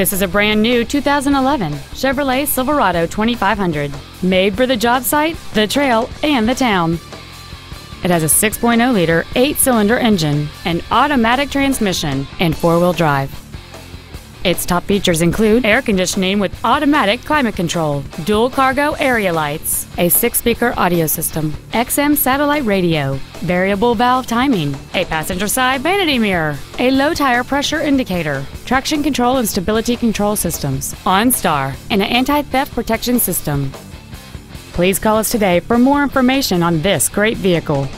This is a brand new 2011 Chevrolet Silverado 2500, made for the job site, the trail, and the town. It has a 6.0-liter, 8-cylinder engine, an automatic transmission, and 4-wheel drive. Its top features include air conditioning with automatic climate control, dual cargo area lights, a 6-speaker audio system, XM satellite radio, variable valve timing, a passenger side vanity mirror, a low tire pressure indicator, traction control and stability control systems, OnStar, and an anti-theft protection system. Please call us today for more information on this great vehicle.